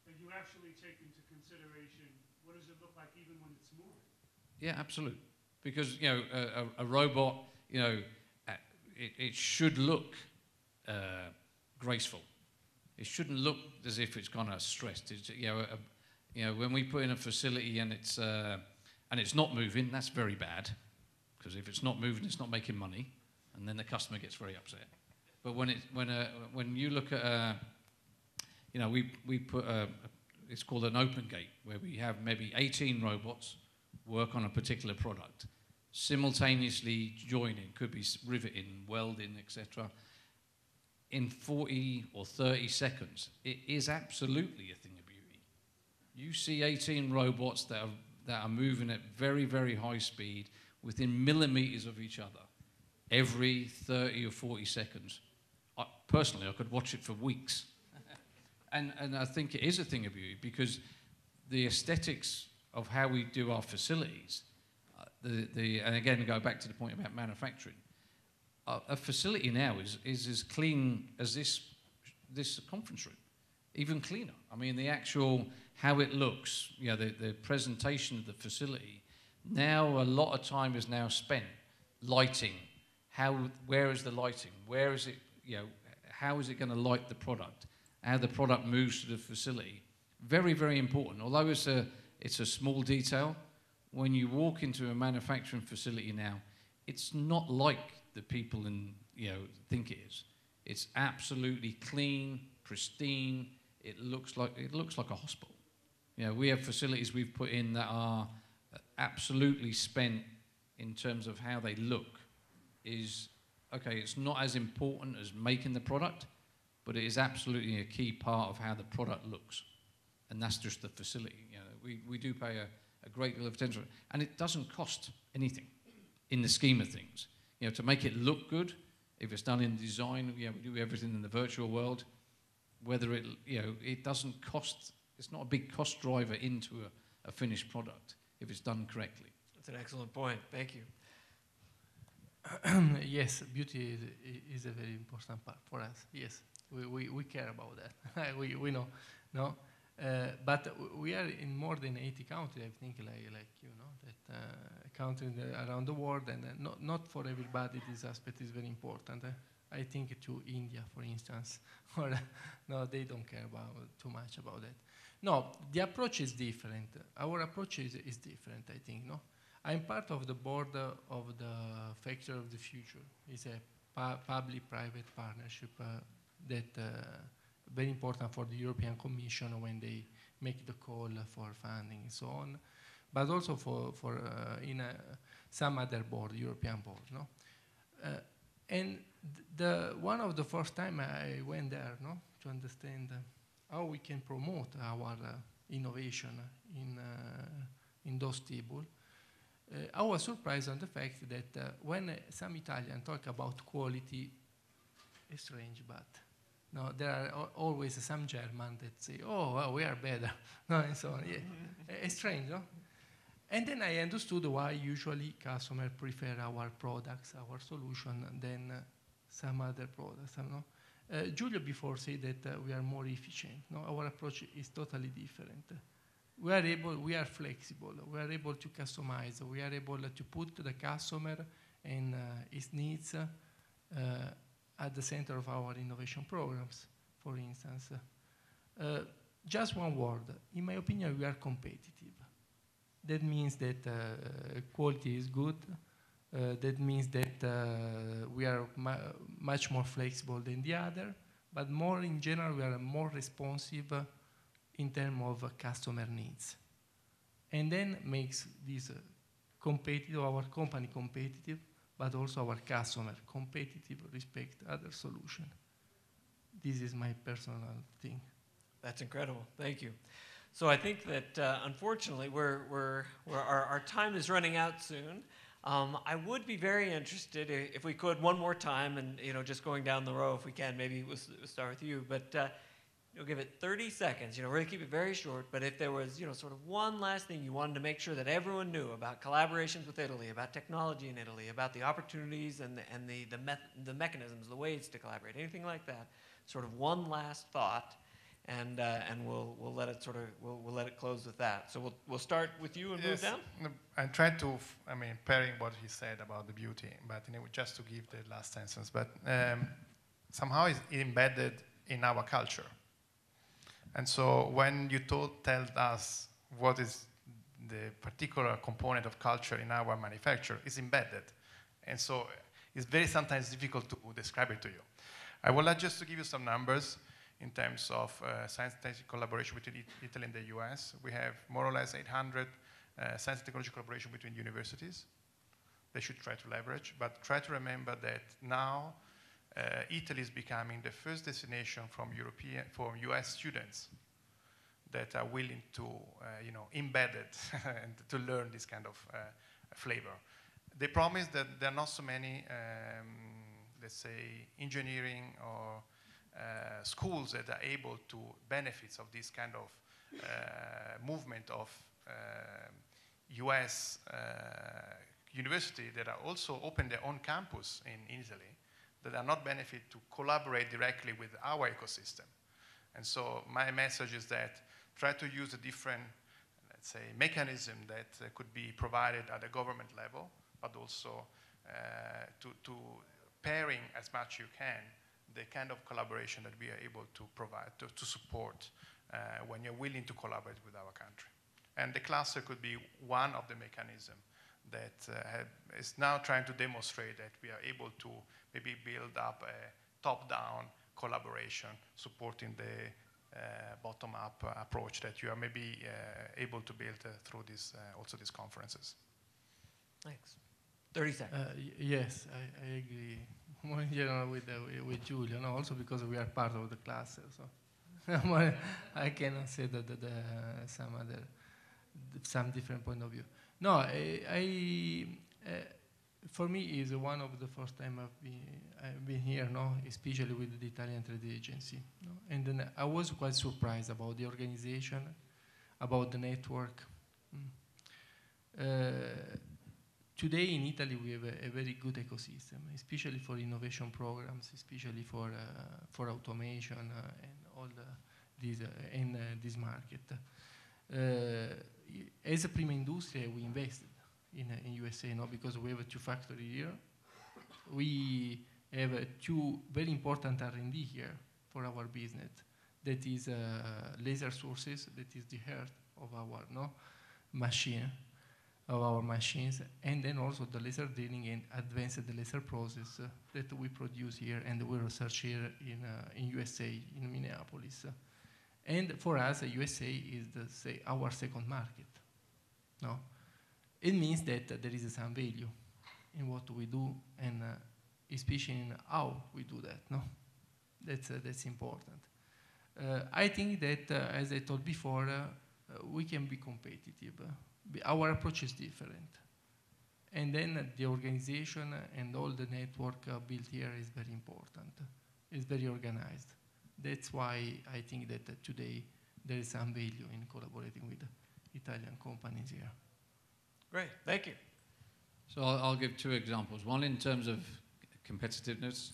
That you actually take into consideration what does it look like even when it's moving? Yeah, absolutely. Because you know a, a, a robot, you know, it, it should look uh, graceful. It shouldn't look as if it's kind of stressed. It's, you know, a, you know, when we put in a facility and it's uh, and it's not moving, that's very bad. Because if it's not moving, it's not making money. And then the customer gets very upset. But when it when uh, when you look at uh, you know we we put a, it's called an open gate, where we have maybe eighteen robots work on a particular product simultaneously, joining, could be riveting, welding, et cetera. In forty or thirty seconds, it is absolutely a thing of beauty. You see eighteen robots that are that are moving at very very high speed within millimeters of each other. Every thirty or forty seconds, I, personally, I could watch it for weeks. and, and I think it is a thing of beauty, because the aesthetics of how we do our facilities, uh, the, the, and again, go back to the point about manufacturing, uh, a facility now is, is as clean as this, this conference room, even cleaner. I mean, the actual, how it looks, you know, the, the presentation of the facility, now a lot of time is now spent lighting. How, where is the lighting? Where is it, you know, how is it going to light the product? How the product moves to the facility. Very, very important. Although it's a, it's a small detail, when you walk into a manufacturing facility now, it's not like the people in, you know, think it is. It's absolutely clean, pristine. It looks like, it looks like a hospital. You know, we have facilities we've put in that are absolutely spent in terms of how they look. Is, okay, it's not as important as making the product, but it is absolutely a key part of how the product looks. And that's just the facility. You know, we, we do pay a, a great deal of attention. And it doesn't cost anything in the scheme of things. You know, to make it look good, if it's done in design, you know, we do everything in the virtual world, whether it, you know, it doesn't cost, it's not a big cost driver into a, a finished product if it's done correctly. That's an excellent point, thank you. Yes, beauty is, is a very important part for us. Yes, we, we, we care about that. we, we know, no? Uh, but we are in more than eighty countries, I think, like, like you know, that uh, countries around the world, and uh, not, not for everybody this aspect is very important. Uh, I think to India, for instance, or no, they don't care about too much about that. No, the approach is different. Our approach is, is different, I think, no? I'm part of the board uh, of the Factory of the Future. It's a pu public-private partnership uh, that uh, very important for the European Commission when they make the call for funding and so on, but also for, for uh, in a, some other board, European board. No, uh, and the one of the first time I went there, no, to understand how we can promote our uh, innovation in uh, in those tables. Uh, I was surprised on the fact that uh, when uh, some Italians talk about quality, it's strange, but no, there are al always some German that say, "Oh, well, we are better," no, and so on. Yeah. It's strange, no? And then I understood why usually customers prefer our products, our solution, than uh, some other products. No? Uh, Giulio before said that uh, we are more efficient. No, our approach is totally different. We are able, we are flexible, we are able to customize, we are able to put the customer and uh, his needs uh, at the center of our innovation programs, for instance. Uh, just one word, in my opinion, we are competitive. That means that uh, quality is good, uh, that means that uh, we are mu much more flexible than the other, but more in general, we are more responsive uh, in terms of uh, customer needs. And then makes this uh, competitive, our company competitive, but also our customer competitive respect other solution. This is my personal thing. That's incredible, thank you. So I think that uh, unfortunately, we're, we're, we're, our, our time is running out soon. Um, I would be very interested if we could one more time, and you know, just going down the row if we can, maybe we'll, we'll start with you, but uh, you'll give it thirty seconds, you know, really keep it very short, but if there was, you know, sort of one last thing you wanted to make sure that everyone knew about collaborations with Italy, about technology in Italy, about the opportunities and the, and the, the, meth the mechanisms, the ways to collaborate, anything like that, sort of one last thought, and, uh, and we'll, we'll let it sort of, we'll, we'll let it close with that. So we'll, we'll start with you and yes, move down. I tried to, f I mean, pairing what he said about the beauty, but you know, just to give the last sentence, but um, somehow it's embedded in our culture. And so when you told, tell us what is the particular component of culture in our manufacture, it's embedded. And so it's very sometimes difficult to describe it to you. I would like just to give you some numbers in terms of uh, science and technology collaboration between Italy and the U S. We have more or less eight hundred uh, science and technology collaboration between universities. They should try to leverage, but try to remember that now Uh, Italy is becoming the first destination from European, from U S students that are willing to, uh, you know, embed it and to learn this kind of uh, flavor. They promise that there are not so many, um, let's say, engineering or uh, schools that are able to benefit of this kind of uh, movement of uh, U S uh, university that are also open their own campus in Italy, that are not benefit to collaborate directly with our ecosystem. And so my message is that try to use the different, let's say, mechanism that uh, could be provided at the government level, but also uh, to, to pairing as much you can the kind of collaboration that we are able to provide, to, to support uh, when you're willing to collaborate with our country. And the cluster could be one of the mechanisms that uh, have, is now trying to demonstrate that we are able to maybe build up a top-down collaboration supporting the uh, bottom-up uh, approach that you are maybe uh, able to build uh, through this, uh, also these conferences. Thanks. thirty seconds. Uh, yes, I, I agree more in general with, uh, with Giulio, no? Also because we are part of the cluster. So I cannot say that, that uh, some other, some different point of view. No, I, I uh, for me is one of the first time I've been, I've been here, no, especially with the Italian Trade Agency. No? And then I was quite surprised about the organization, about the network. Mm. Uh, today in Italy we have a, a very good ecosystem, especially for innovation programs, especially for uh, for automation uh, and all the, these uh, in uh, this market. Uh, as a Prima Industria, we invested in, uh, in U S A, no? Because we have a two factory here. We have uh, two very important R and D here for our business. That is uh, laser sources, that is the heart of our no machine, of our machines, and then also the laser drilling and advanced laser process uh, that we produce here and we research here in, uh, in U S A, in Minneapolis. And for us, the U S A is the, say, our second market. No, it means that uh, there is some value in what we do, and uh, especially in how we do that. No, that's uh, that's important. Uh, I think that, uh, as I told before, uh, uh, we can be competitive. Uh, our approach is different, and then uh, the organization and all the network uh, built here is very important. It's very organized. That's why I think that uh, today there is some value in collaborating with Italian companies here. Great, thank you. So I'll, I'll give two examples. One in terms of competitiveness.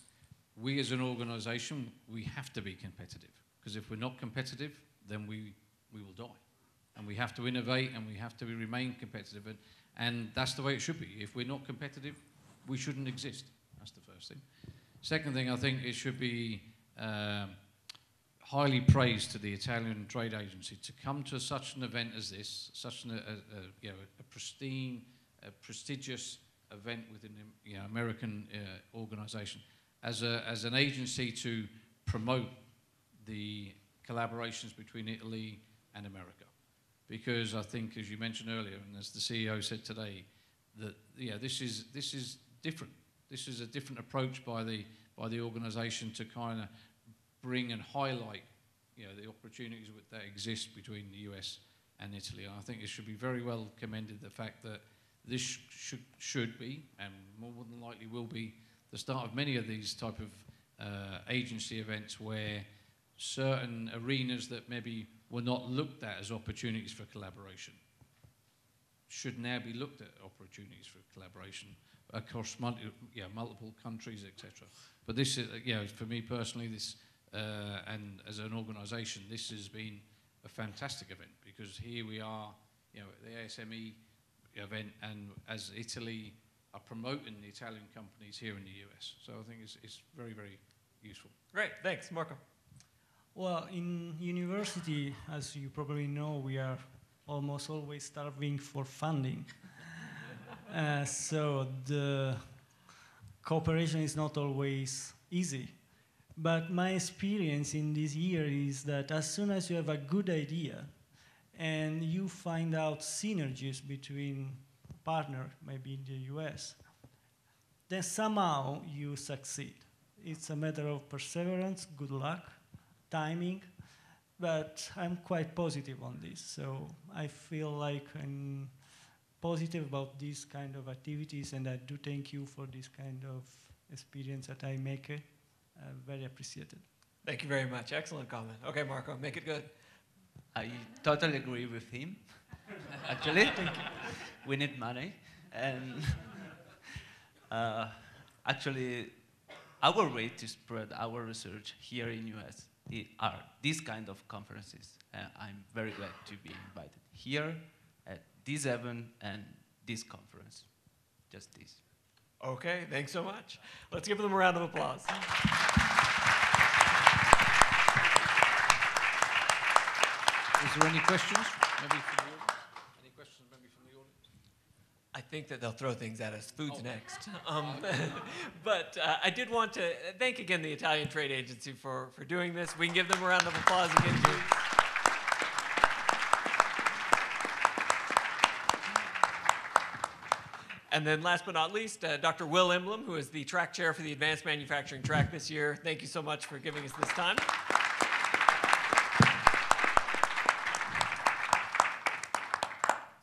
We as an organization, we have to be competitive, because if we're not competitive, then we, we will die. And we have to innovate and we have to remain competitive. And, and that's the way it should be. If we're not competitive, we shouldn't exist. That's the first thing. Second thing, I think it should be um, highly praised to the Italian Trade Agency to come to such an event as this, such an, a, a, you know, a pristine, a prestigious event within the, you know, American uh, organisation, as a as an agency to promote the collaborations between Italy and America, because I think, as you mentioned earlier, and as the C E O said today, that yeah, this is this is different. This is a different approach by the by the organisation to kind of bring and highlight, you know, the opportunities that exist between the U S and Italy. And I think it should be very well commended, the fact that this sh should, should be, and more than likely will be, the start of many of these type of uh, agency events where certain arenas that maybe were not looked at as opportunities for collaboration should now be looked at opportunities for collaboration across multi yeah, multiple countries, et cetera. But this is, you know, for me personally, this Uh, and as an organisation, this has been a fantastic event, because here we are, you know, at the A S M E event, and as Italy are promoting the Italian companies here in the U S. So I think it's, it's very, very useful. Great, thanks, Marco. Well, in university, as you probably know, we are almost always starving for funding. uh, so the cooperation is not always easy. But my experience in this year is that as soon as you have a good idea and you find out synergies between partners, maybe in the U S, then somehow you succeed. It's a matter of perseverance, good luck, timing, but I'm quite positive on this. So I feel like I'm positive about these kind of activities, and I do thank you for this kind of experience that I make. Uh, very appreciated. Thank you very much. Excellent comment. Okay, Marco, make it good. I totally agree with him, actually. We need money. And uh, actually, our way to spread our research here in U S are these kind of conferences. Uh, I'm very glad to be invited here at this event and this conference. Just this. Okay, thanks so much. Let's give them a round of applause. Is there any questions? Maybe from you? Any questions maybe from the audience? I think that they'll throw things at us. Food's oh. next. Um, but uh, I did want to thank again the Italian Trade Agency for, for doing this. We can give them a round of applause again, please. And then last but not least, uh, Doctor Will Emblem, who is the track chair for the Advanced Manufacturing Track this year. Thank you so much for giving us this time.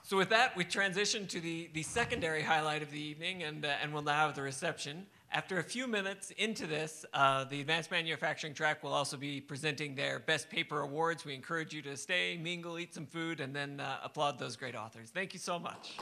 So with that, we transition to the, the secondary highlight of the evening, and, uh, and we'll now have the reception. After a few minutes into this, uh, the Advanced Manufacturing Track will also be presenting their Best Paper Awards. We encourage you to stay, mingle, eat some food, and then uh, applaud those great authors. Thank you so much.